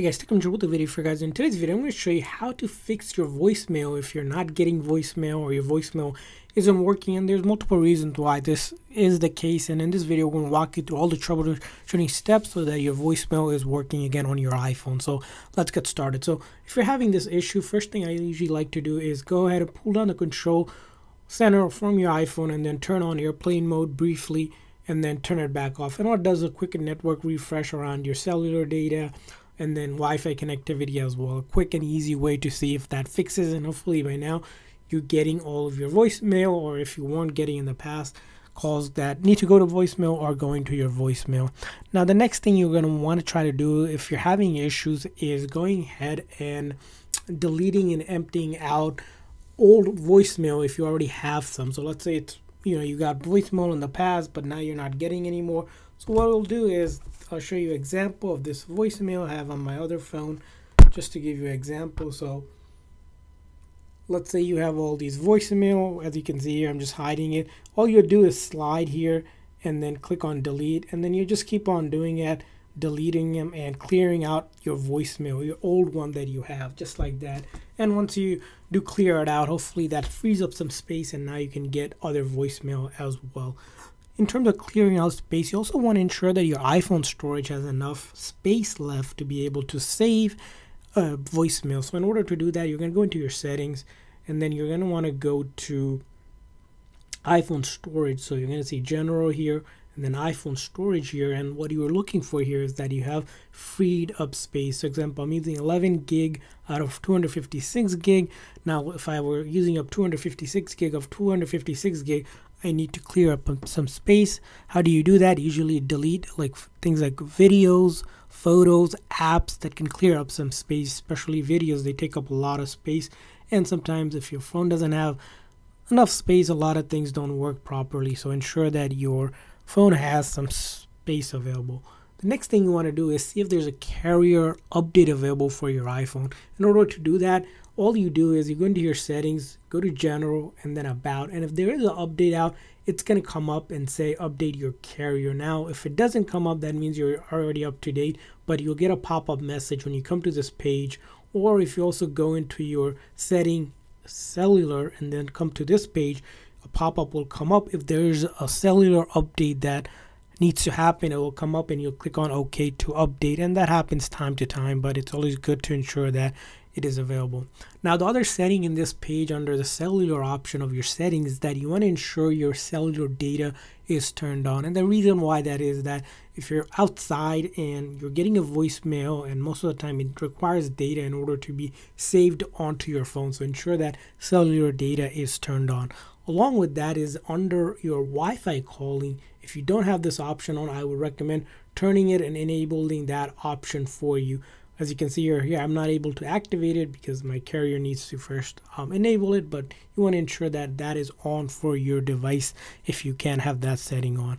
Hey guys, Techcrunch with a video for you guys. In today's video, I'm going to show you how to fix your voicemail if you're not getting voicemail or your voicemail isn't working. And there's multiple reasons why this is the case. And in this video, we're going to walk you through all the troubleshooting steps so that your voicemail is working again on your iPhone. So let's get started. So if you're having this issue, first thing I usually like to do is go ahead and pull down the control center from your iPhone and then turn on airplane mode briefly and then turn it back off. And what it does is a quick network refresh around your cellular data and then Wi-Fi connectivity as well. A quick and easy way to see if that fixes, and hopefully by now you're getting all of your voicemail, or if you weren't getting in the past, calls that need to go to voicemail are going to your voicemail. Now the next thing you're going to want to try to do if you're having issues is going ahead and deleting and emptying out old voicemail if you already have some. So let's say it's, you know, you got voicemail in the past but now you're not getting anymore. So what we'll do is I'll show you an example of this voicemail I have on my other phone just to give you an example. So let's say you have all these voicemail. As you can see here, I'm just hiding it. All you do is slide here and then click on delete, and then you just keep on doing it, deleting them and clearing out your voicemail, your old one that you have, just like that. And once you do clear it out, hopefully that frees up some space and now you can get other voicemail as well. In terms of clearing out space, you also want to ensure that your iPhone storage has enough space left to be able to save voicemail. So in order to do that, you're going to go into your settings and then you're going to want to go to iPhone storage. So you're going to see general here and then iPhone storage here. And what you are looking for here is that you have freed up space. For example, I'm using 11 gig out of 256 gig. Now, if I were using up 256 gig of 256 gig, I need to clear up some space. How do you do that? Usually delete like things like videos, photos, apps that can clear up some space, especially videos. They take up a lot of space, and sometimes if your phone doesn't have enough space, a lot of things don't work properly. So ensure that your phone has some space available. The next thing you want to do is see if there's a carrier update available for your iPhone. In order to do that, all you do is you go into your settings, go to general and then about, and if there is an update out, it's going to come up and say update your carrier. Now if it doesn't come up, that means you're already up to date, but you'll get a pop-up message when you come to this page. Or if you also go into your setting cellular and then come to this page, a pop-up will come up. If there's a cellular update that needs to happen, it will come up and you'll click on OK to update, and that happens time to time, but it's always good to ensure that it is available. Now the other setting in this page under the cellular option of your settings is that you want to ensure your cellular data is turned on. And the reason why that is that if you're outside and you're getting a voicemail, and most of the time it requires data in order to be saved onto your phone, so ensure that cellular data is turned on. Along with that is under your Wi-Fi calling, if you don't have this option on, I would recommend turning it and enabling that option for you. As you can see here, I'm not able to activate it because my carrier needs to first enable it, but you want to ensure that that is on for your device if you can't have that setting on.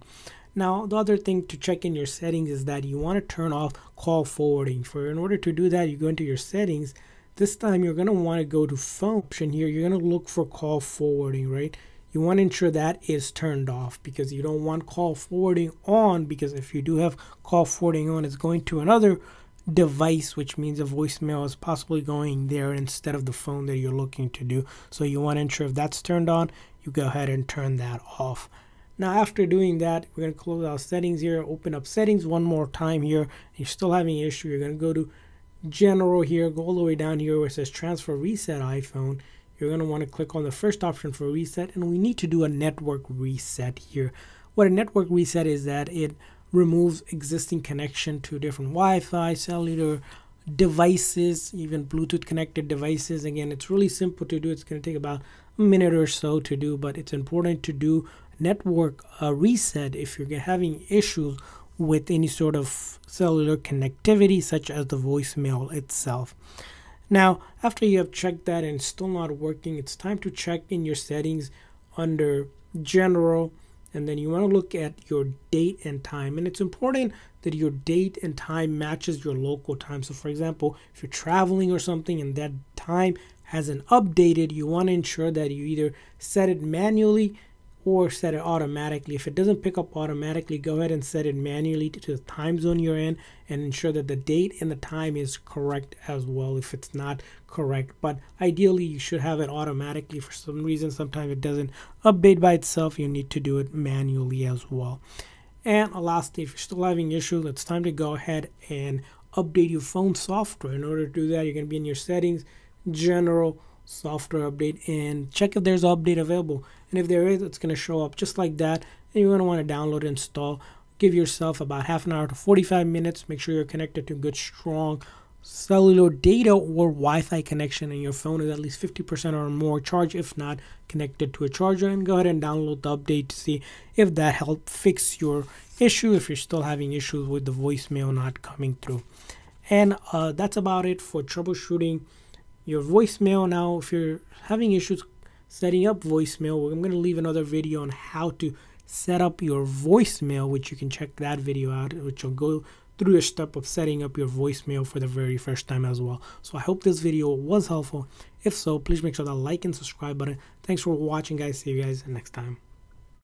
Now, the other thing to check in your settings is that you want to turn off call forwarding. In order to do that, you go into your settings. This time, you're going to want to go to phone option here. You're going to look for call forwarding, right? You want to ensure that is turned off because you don't want call forwarding on, because if you do have call forwarding on, it's going to another device, which means a voicemail is possibly going there instead of the phone that you're looking to do. So you want to ensure if that's turned on, you go ahead and turn that off. Now after doing that, we're going to close our settings here, open up settings one more time here. If you're still having an issue, you're going to go to general here, go all the way down here where it says transfer reset iPhone. You're going to want to click on the first option for reset, and we need to do a network reset here. What a network reset is that it removes existing connection to different Wi-Fi, cellular devices, even Bluetooth connected devices. Again, it's really simple to do. It's going to take about a minute or so to do, but it's important to do network reset if you're having issues with any sort of cellular connectivity, such as the voicemail itself. Now, after you have checked that and it's still not working, it's time to check in your settings under general. And then you want to look at your date and time, and it's important that your date and time matches your local time. So for example, if you're traveling or something and that time hasn't updated, you want to ensure that you either set it manually or set it automatically. If it doesn't pick up automatically, go ahead and set it manually to the time zone you're in and ensure that the date and the time is correct as well if it's not correct. But ideally, you should have it automatically. For some reason, sometimes it doesn't update by itself. You need to do it manually as well. And lastly, if you're still having issues, it's time to go ahead and update your phone software. In order to do that, you're going to be in your settings, general, software update, and check if there's an update available. And if there is, it's going to show up just like that. And you're going to want to download and install. Give yourself about half an hour to 45 minutes. Make sure you're connected to good, strong cellular data or Wi-Fi connection, and your phone is at least 50% or more charged, if not connected to a charger. And go ahead and download the update to see if that helped fix your issue, if you're still having issues with the voicemail not coming through. And that's about it for troubleshooting your voicemail. Now, if you're having issues setting up voicemail, I'm going to leave another video on how to set up your voicemail, which you can check that video out, which will go through your step of setting up your voicemail for the very first time as well. So I hope this video was helpful. If so, please make sure that like and subscribe button. Thanks for watching, guys. See you guys next time.